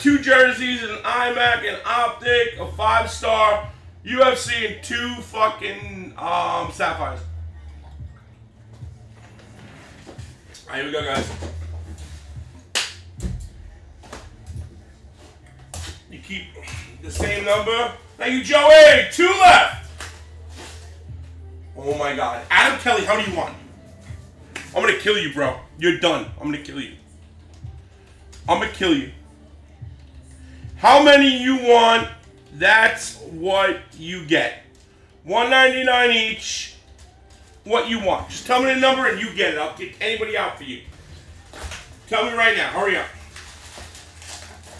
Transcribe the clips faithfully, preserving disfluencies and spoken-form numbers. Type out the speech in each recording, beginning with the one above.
got two jerseys, an iMac, an Optic, a five-star U F C, and two fucking um, Sapphires. All right, here we go, guys. You keep the same number. Thank you, Joey. Two left. Oh, my God. Adam Kelly, how do you want? I'm going to kill you, bro. You're done. I'm going to kill you. I'm going to kill you. How many you want, that's what you get. one ninety-nine each. What you want. Just tell me the number and you get it. I'll kick anybody out for you. Tell me right now. Hurry up.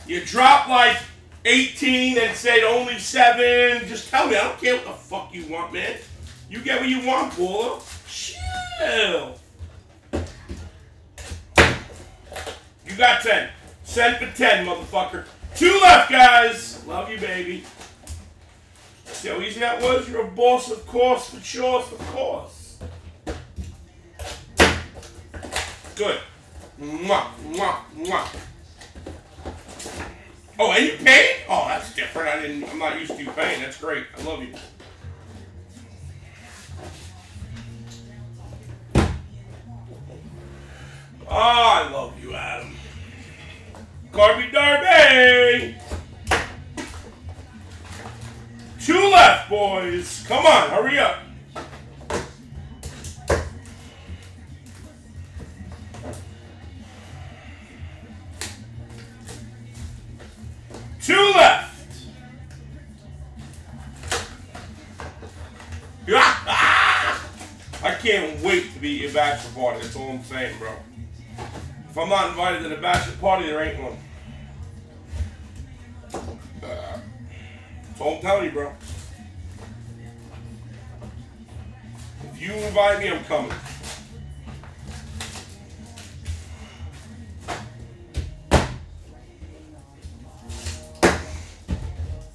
You drop like eighteen and said only seven. Just tell me. I don't care what the fuck you want, man. You get what you want, Paulo. Chill. You got ten. Send for ten, motherfucker. Two left, guys. Love you, baby. See how easy that was? You're a boss, of course, for chores, of course. Good. Mwah, mwah, mwah. Oh, and you paid? Oh, that's different. I didn't, I'm not used to you paying. That's great. I love you. Oh, I love you, Adam. Carby Darby! Two left, boys. Come on, hurry up. Two left. I can't wait to be a bachelor party. That's all I'm saying, bro. If I'm not invited to the bachelor party, there ain't one. Don't tell me, bro. If you invite me, I'm coming.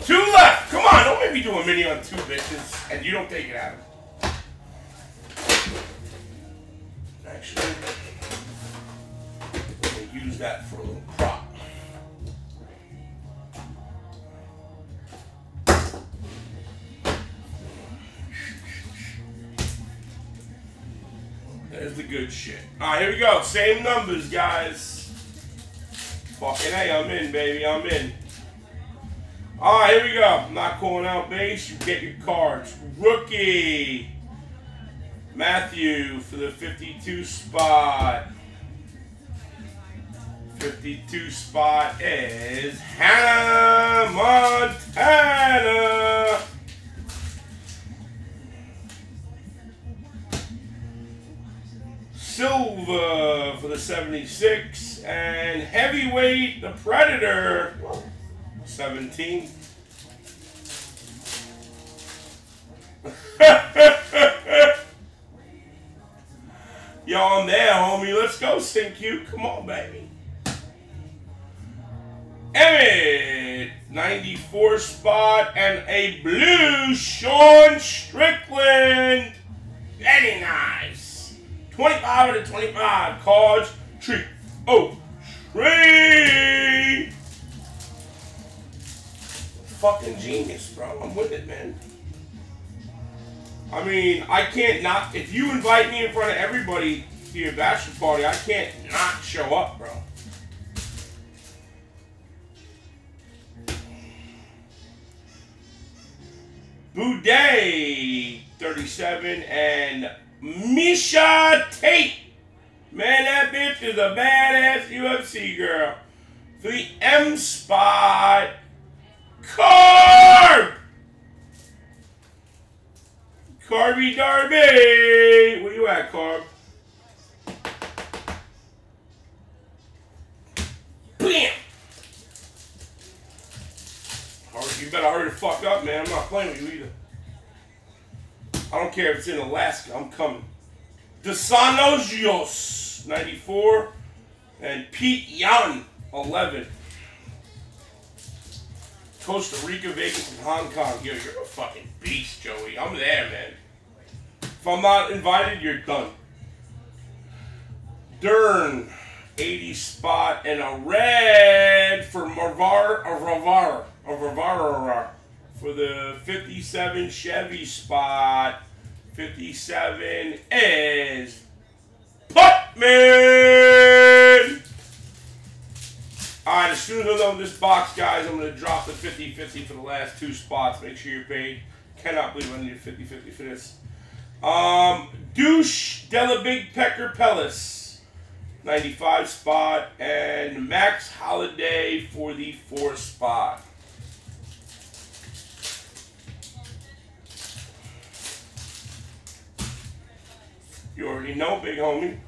Two left. Come on, don't make me do a mini on two bitches, and you don't take it out of me. Actually, I'm gonna use that for a little prop. There's the good shit. Alright, here we go. Same numbers, guys. Fucking hey, I'm in, baby. I'm in. Alright, here we go. I'm not calling out base. You get your cards. Rookie. Matthew for the fifty-two spot. fifty-two spot is Hannah Montana. Silver for the seventy-six, and heavyweight, the Predator, seventeen. Yo, I'm there, homie. Let's go, Sink You. Come on, baby. Emmett, ninety-four spot, and a blue Sean Strickland. Very nice. twenty-five out of twenty-five cards. Tree. Oh, tree. Fucking genius, bro. I'm with it, man. I mean, I can't not. If you invite me in front of everybody to your bachelor party, I can't not show up, bro. Boudet, thirty-seven, and Misha Tate. Man, that bitch is a badass U F C girl. For the M spot, Carb! Carby Darby! Where you at, Carb? Bam! Carb, you better hurry the fuck up, man. I'm not playing with you either. I don't care if it's in Alaska. I'm coming. DeSanos, ninety-four. And Pete Yan, eleven. Costa Rica, Vegas, and Hong Kong. Yo, you're a fucking beast, Joey. I'm there, man. If I'm not invited, you're done. Dern, eighty spot, and a red for Marvar, a Ravar, a Ravar, for the fifty-seven Chevy spot. fifty-seven is Putman! Alright, as soon as I load this box, guys, I'm going to drop the fifty fifty for the last two spots. Make sure you're paid. Cannot believe I need a fifty fifty for this. Um, Douche Della Big Pecker Pellis, ninety-five spot, and Max Holiday for the fourth spot. You already know, big homie.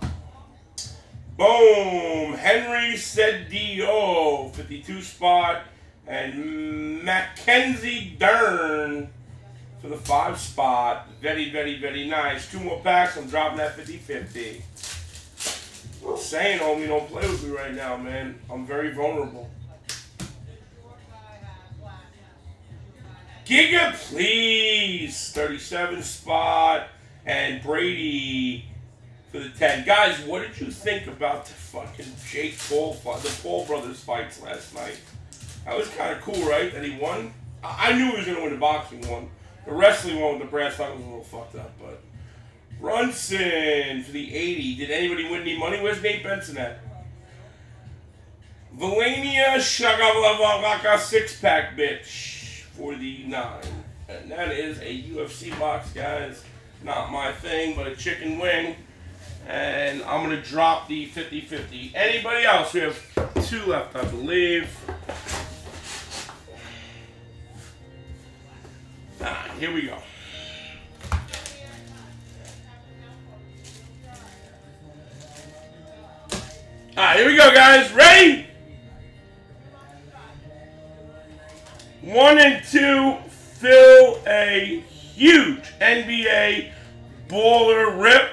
Boom! Henry Sedio, fifty-two spot, and Mackenzie Dern for the five spot. Very, very, very nice. Two more packs. I'm dropping that fifty fifty. I'm saying, homie, don't play with me right now, man. I'm very vulnerable. Giga, please. thirty-seven spot. And Brady for the ten. Guys, what did you think about the fucking Jake Paul fight, the Paul brothers fights last night? That was kind of cool, right? That he won. I, I knew he was going to win the boxing one. The wrestling one with the brass knuckles was a little fucked up, but. Brunson for the eighty. Did anybody win any money? Where's Nate Benson at? Valenia Shagavlava six-pack, bitch, for the nine. And that is a U F C box, guys. Not my thing, but a chicken wing. And I'm going to drop the fifty fifty. Anybody else? We have two left, I believe. Ah, here we go. Ah, here we go, guys. Ready? One and two. Fill a huge N B A baller rip.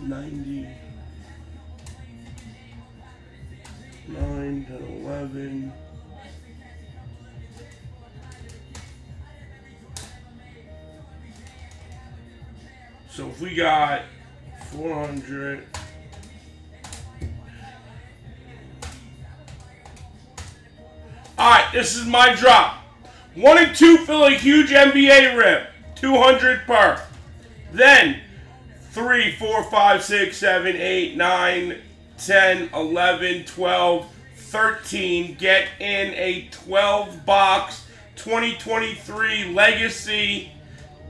ninety-nine and eleven. So if we got four hundred... Alright, this is my drop. One and two fill a huge N B A rip. two hundred per. Then, three, four, five, six, seven, eight, nine, ten, eleven, twelve, thirteen. Get in a twelve box twenty twenty-three Legacy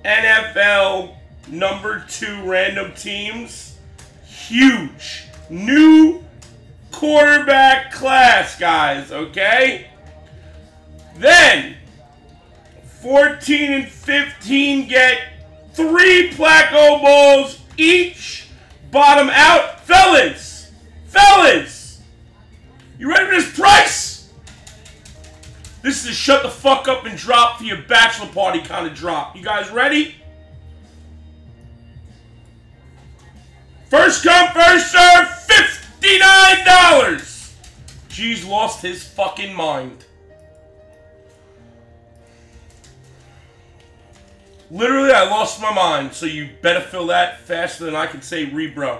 N F L number two random teams. Huge. New quarterback class, guys, okay? Then, fourteen and fifteen get three Placo balls each. Bottom out. Fellas! Fellas! You ready for this price? This is a shut the fuck up and drop for your bachelor party kind of drop. You guys ready? First come, first serve, fifty-nine dollars! G's lost his fucking mind. Literally, I lost my mind, so you better fill that faster than I can say rebro.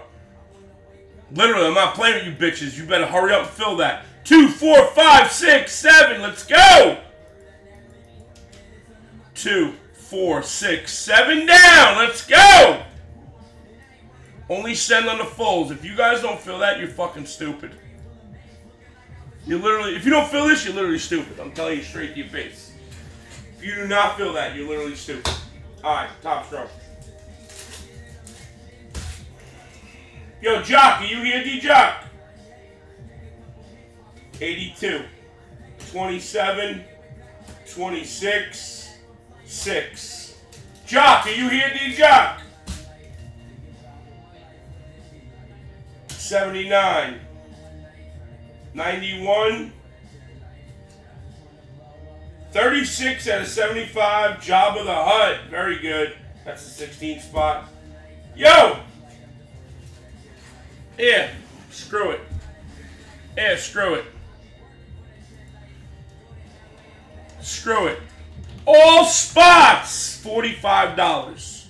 Literally, I'm not playing with you bitches. You better hurry up and fill that. Two, four, five, six, seven. Let's go. Two, four, six, seven down. Let's go. Only send on the fulls. If you guys don't fill that, you're fucking stupid. You literally, if you don't fill this, you're literally stupid. I'm telling you straight to your face. If you do not fill that, you're literally stupid. Alright, top stroke. Yo, Jock, are you here, D-Jock? eighty-two, twenty-seven, twenty-six, six. Jock, are you here, D-Jock? seventy-nine, ninety-one. thirty-six out of seventy-five, Jabba the Hutt. Very good. That's the sixteenth spot. Yo! Yeah, screw it. Yeah, screw it. Screw it. All spots! forty-five dollars.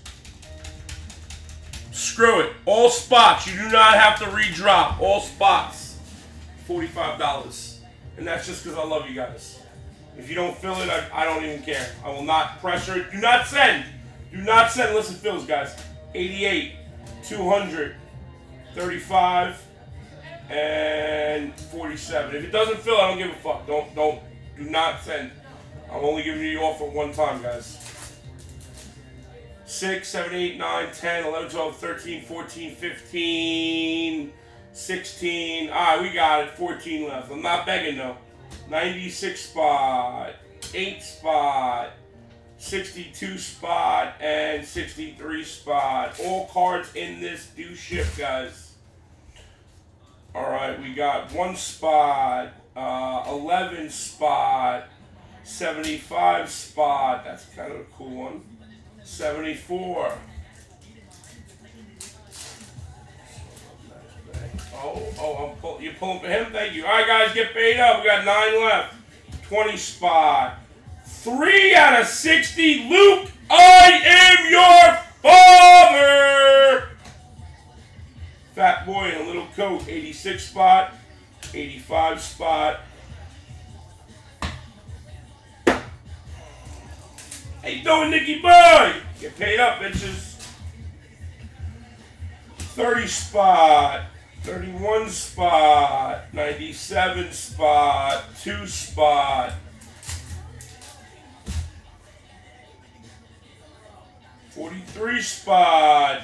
Screw it. All spots. You do not have to re-drop. All spots. forty-five dollars. And that's just because I love you guys. If you don't feel it, I, I don't even care. I will not pressure it. Do not send. Do not send. Listen, Phil's, guys. eighty-eight, two hundred, thirty-five, and forty-seven. If it doesn't fill, I don't give a fuck. Don't, don't, do not send. I'm only giving you the offer one time, guys. six, seven, eight, nine, ten, eleven, twelve, thirteen, fourteen, fifteen, sixteen. Alright, we got it. fourteen left. I'm not begging, though. ninety-six spot, eight spot, sixty-two spot, and sixty-three spot. All cards in this do ship, guys. Alright, we got one spot, uh, eleven spot, seventy-five spot. That's kind of a cool one. seventy-four. Oh, oh, I'm pull, you're pulling for him? Thank you. All right, guys, get paid up. We got nine left. twenty spot. three out of sixty. Luke, I am your father. Fat boy in a little coat. eighty-six spot. eighty-five spot. How you doing, Nicky boy? Get paid up, bitches. thirty spot. thirty-one spot, ninety-seven spot, two spot, forty-three spot,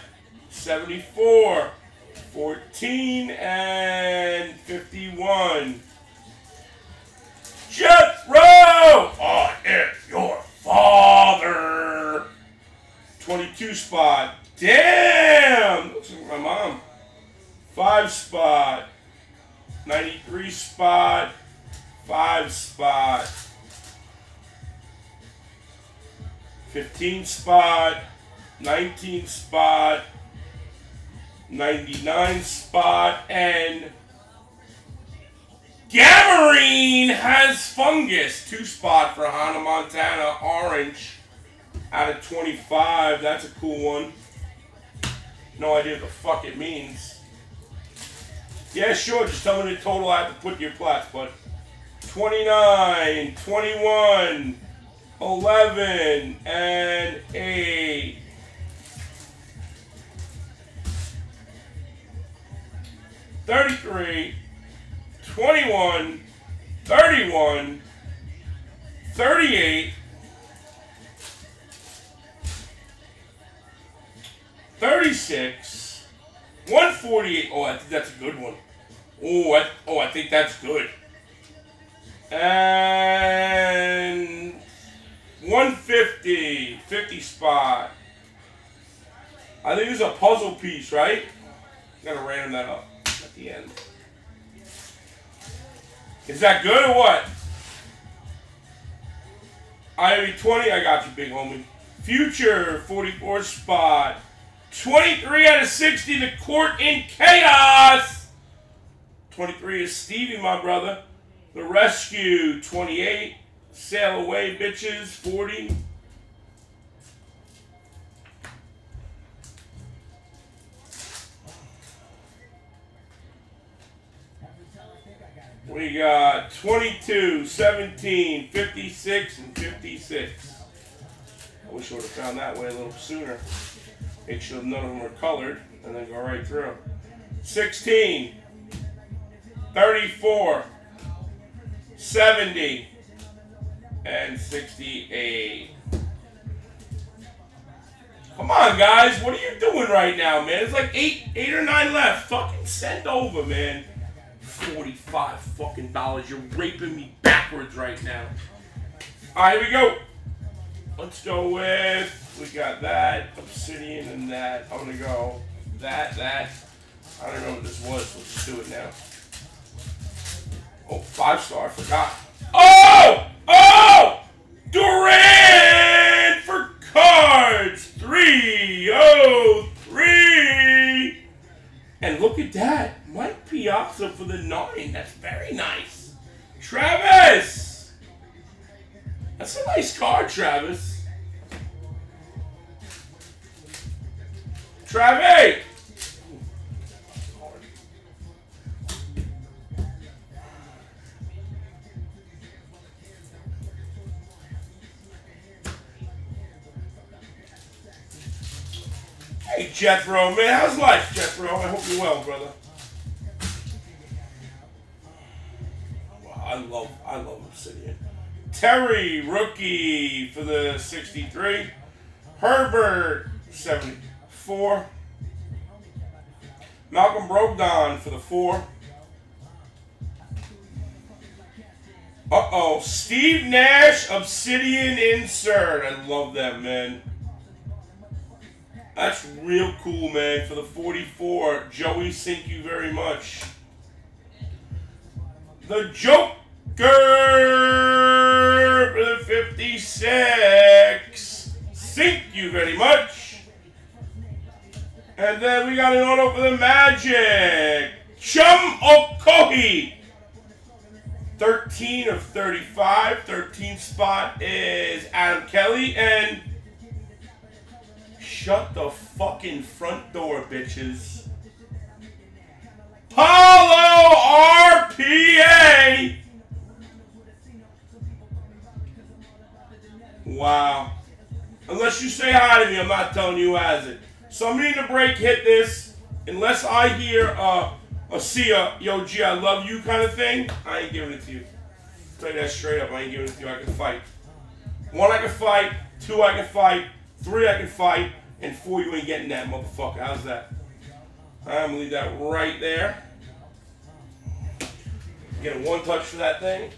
seventy-four, fourteen, and fifty-one. Jeff Rowe! I am your father! twenty-two spot. Damn! Looks like my mom. Five spot, ninety-three spot, five spot, fifteen spot, nineteen spot, ninety-nine spot, and Gamarine has fungus. Two spot for Hannah Montana, orange, out of twenty-five. That's a cool one. No idea what the fuck it means. Yeah, sure. Just tell me the total I have to put in your plats, bud. twenty-nine, twenty-one, eleven, and eight. thirty-three, twenty-one, thirty-one, thirty-eight, thirty-six, one forty-eight. Oh, I think that's a good one. Oh, I, oh, I think that's good. And one fifty, fifty spot. I think it's a puzzle piece, right? I'm gonna random that up at the end. Is that good or what? I V twenty, I got you, big homie. Future, forty-four spot. twenty-three out of sixty, the court in chaos. twenty-three is Stevie, my brother. The rescue, twenty-eight. Sail away, bitches, forty. We got twenty-two, seventeen, fifty-six, and fifty-six. I wish I would have found that way a little sooner. Make sure none of them are colored, and then go right through. sixteen, thirty-four, seventy, and sixty-eight. Come on, guys. What are you doing right now, man? It's like eight, eight or nine left. Fucking send over, man. forty-five fucking dollars. You're raping me backwards right now. All right, here we go. Let's go with... We got that, Obsidian, and that. I'm going to go that, that. I don't know what this was, so let's just do it now. Oh, five star, I forgot. Oh! Oh! Durant for cards! three oh three! And look at that. Mike Piazza for the nine. That's very nice. Travis! That's a nice card, Travis. Travis, Hey, Jeff Rowe, man. How's life, Jeff Rowe? I hope you're well, brother. Wow, I love, I love Obsidian. Terry, rookie for the sixty-three. Herbert, seventy-four. Malcolm Brogdon for the four. Uh-oh. Steve Nash, Obsidian insert. I love that, man. That's real cool, man. For the forty-four, Joey, thank you very much. The Joker for the fifty-six. Thank you very much. And then we got an auto for the Magic. Chum Okohi. thirteen of thirty-five. thirteenth spot is Adam Kelly. And shut the fucking front door, bitches. Paulo R P A. Wow. Unless you say hi to me, I'm not telling you as it. So I'm needing a break, hit this. Unless I hear uh, a see ya, yo, G, I love you kind of thing, I ain't giving it to you. I'll tell you that straight up, I ain't giving it to you. I can fight. One, I can fight. Two, I can fight. Three, I can fight. And four, you ain't getting that, motherfucker. How's that? I'm going to leave that right there. Get a one touch for that thing.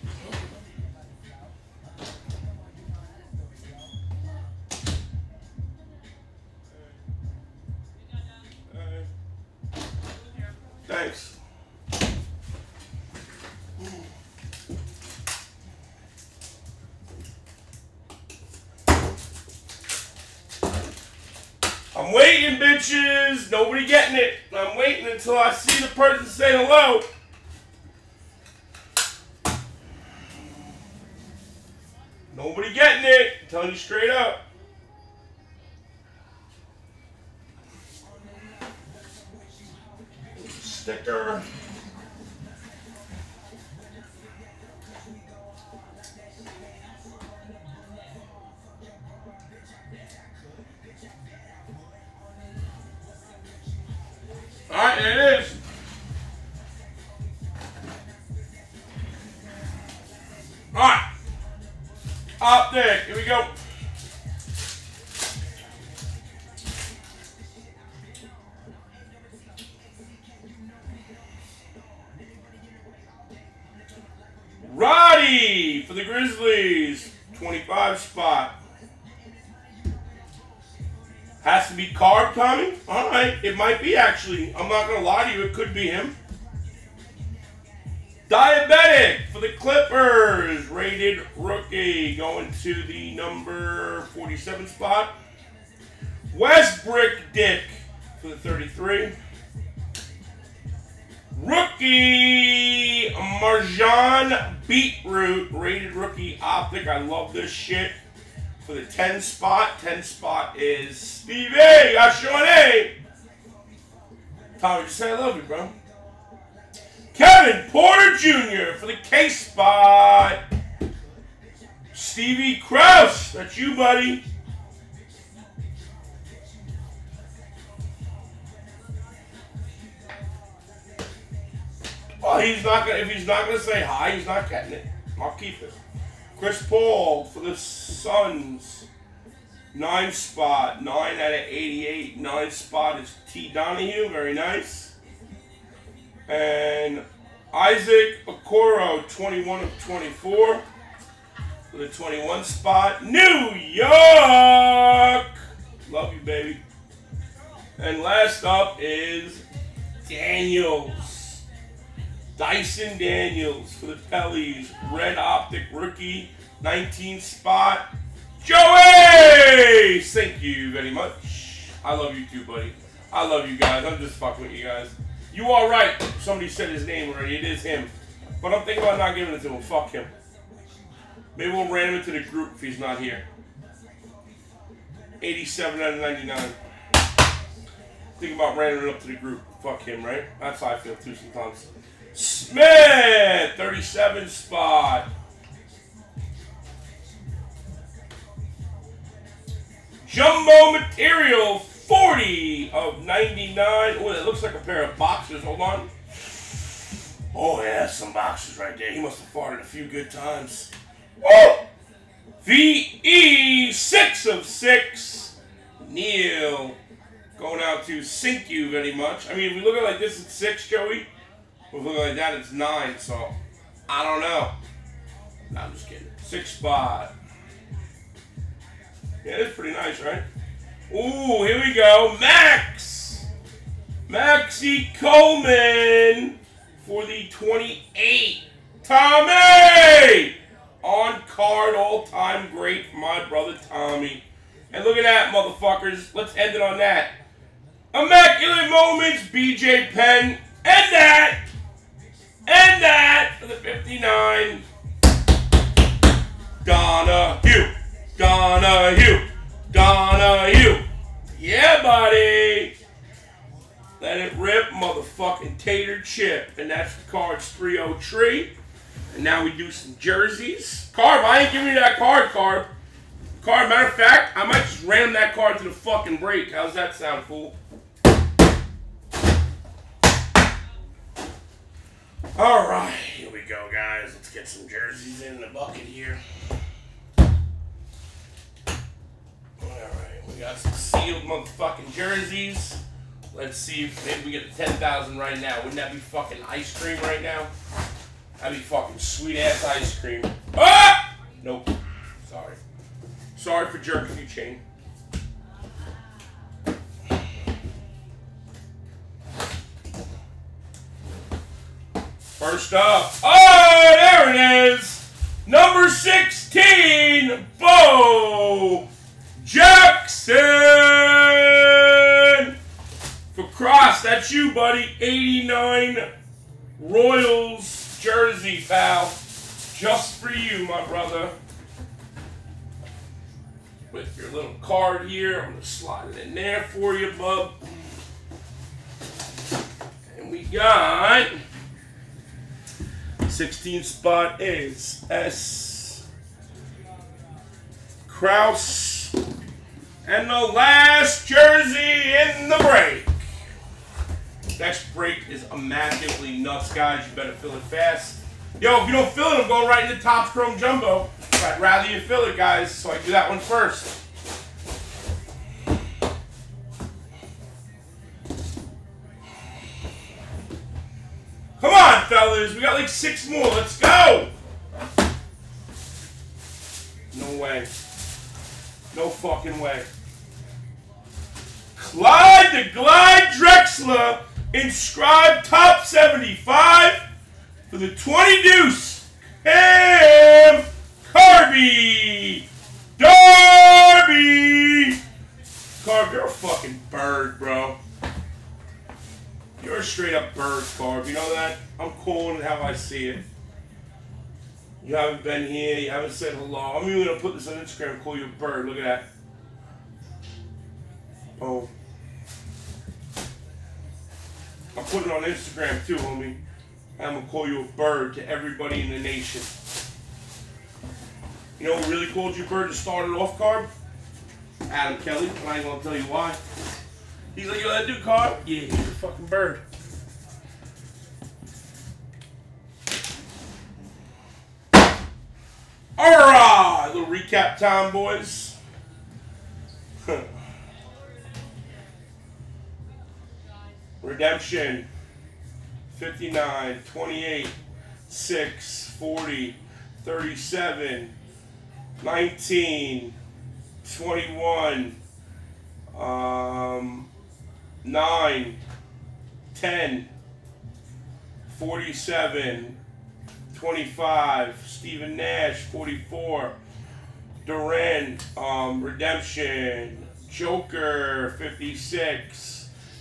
Thanks. I'm waiting, bitches. Nobody getting it. I'm waiting until I see the person say hello. Nobody getting it. I'm telling you straight up. Sticker. All right, there it is. All right. Up there. Here we go. Roddy for the Grizzlies, twenty-five spot. Has to be Carb, Tommy? All right. It might be, actually. I'm not going to lie to you. It could be him. Diabetic for the Clippers. Rated rookie. Going to the number forty-seven spot. Westbrook Dick for the thirty-three. Rookie Marjan Beetroot, rated rookie optic. I love this shit. For the ten spot, ten spot is Stevie. I got Sean A. Tommy, just say I love you, bro. Kevin Porter Junior for the K spot. Stevie Krause, that's you, buddy. Well, he's not gonna, if he's not going to say hi, he's not getting it. I'll keep it. Chris Paul for the Suns. Nine spot. Nine out of eighty-eight. Nine spot is T Donahue. Very nice. And Isaac Okoro, twenty-one of twenty-four. For the twenty-one spot. New York! Love you, baby. And last up is Daniels. Dyson Daniels for the Pellies, red optic rookie, nineteenth spot. Joey! Thank you very much. I love you too, buddy. I love you guys. I'm just fucking with you guys. You are right. Somebody said his name already. It is him. But I'm thinking about not giving it to him. Fuck him. Maybe we'll ram into the group if he's not here. eighty-seven out of ninety-nine. Think about ramming it up to the group. Fuck him, right? That's how I feel too sometimes. Smith, thirty-seven spot. Jumbo Material, forty of ninety-nine. Oh, that looks like a pair of boxers. Hold on. Oh, yeah, that's some boxers right there. He must have farted a few good times. Oh! V E, six of six. Neil, going out to sink you very much. I mean, if we look at it like this, it's six, Joey. If we look at it like that, it's nine, so I don't know. No, I'm just kidding. Six spot. Yeah, that's pretty nice, right? Ooh, here we go. Max! Maxie Coleman for the twenty-eight. Tommy! On card, all-time great for my brother Tommy. And look at that, motherfuckers. Let's end it on that. Immaculate Moments, B J Penn. End that! End that for the fifty-nine. Donahue. Donahue. Donahue. Yeah, buddy. Let it rip, motherfucking tater chip. And that's the cards three oh three. And now we do some jerseys. Carb, I ain't giving you that card, Carb. Card, matter of fact, I might just ram that card to the fucking break. How's that sound, fool? All right, here we go, guys. Let's get some jerseys in the bucket here. All right, we got some sealed motherfucking jerseys. Let's see if maybe we get to ten thousand right now. Wouldn't that be fucking ice cream right now? That'd be fucking sweet-ass ice cream. Ah! Nope. Sorry. Sorry for jerking you, Chain. First up. Oh, there it is. Number sixteen, Bo Jackson. For Cross, that's you, buddy. eighty-nine Royals jersey, pal. Just for you, my brother. With your little card here, I'm going to slide it in there for you, bub. And we got sixteen spot is S. Krause. And the last jersey in the break. Next break is immaculately nuts, guys. You better fill it fast. Yo, if you don't fill it, I'm going right in the Topps Chrome Jumbo. I'd rather you fill it, guys, so I do that one first. Come on, fellas. We got like six more. Let's go. No way. No fucking way. Clyde the Glide Drexler inscribed top seventy-five. For the twenty deuce, and Carby Darby. Carb, you're a fucking bird, bro. You're a straight up bird, Carb. You know that? I'm calling it how I see it. You haven't been here. You haven't said hello. I'm even going to put this on Instagram and call you a bird. Look at that. Oh. I'm putting it on Instagram too, homie. I'm going to call you a bird to everybody in the nation. You know who really called you bird to start it off, Carb? Adam Kelly. But I ain't going to tell you why. He's like, yo, that dude, Carb? Yeah, he's a fucking bird. All right. A little recap time, boys. Redemption. fifty-nine, twenty-eight, six, forty, thirty-seven, nineteen, twenty-one, um, nine, ten, forty-seven, twenty-five, Stephen Nash, forty-four, Durant, um, Redemption, Joker, fifty-six,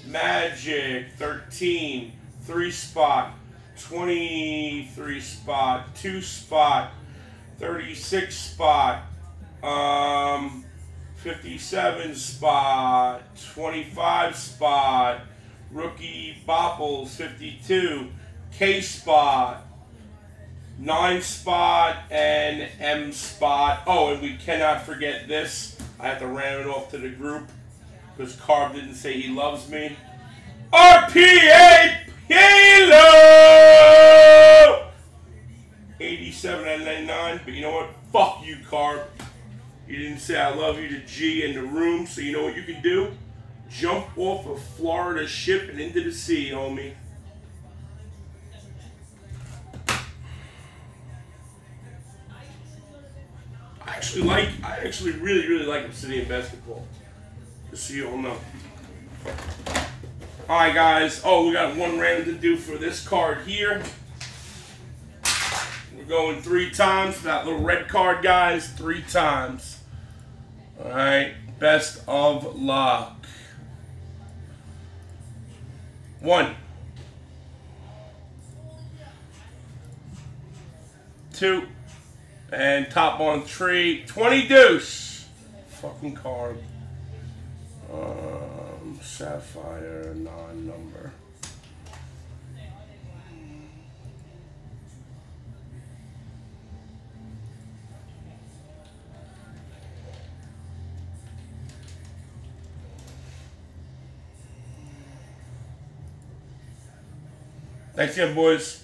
Magic, thirteen, three spot, twenty-three spot, two spot, thirty-six spot, um, fifty-seven spot, twenty-five spot, rookie Bopples, fifty-two, K spot, nine spot, and M spot. Oh, and we cannot forget this. I have to ram it off to the group. because Carb didn't say he loves me. R P A Halo! eighty-seven out of ninety-nine, but you know what? Fuck you, Carb. You didn't say I love you to G in the room, so you know what you can do? Jump off a Florida ship and into the sea, homie. I actually like, I actually really, really like Obsidian basketball. Just so you all know. Alright, guys. Oh, we got one random to do for this card here. We're going three times for that little red card, guys. Three times. Alright. Best of luck. One. Two. And top on three. twenty deuce. Fucking card. Um, Sapphire, non-number. Thanks again, boys.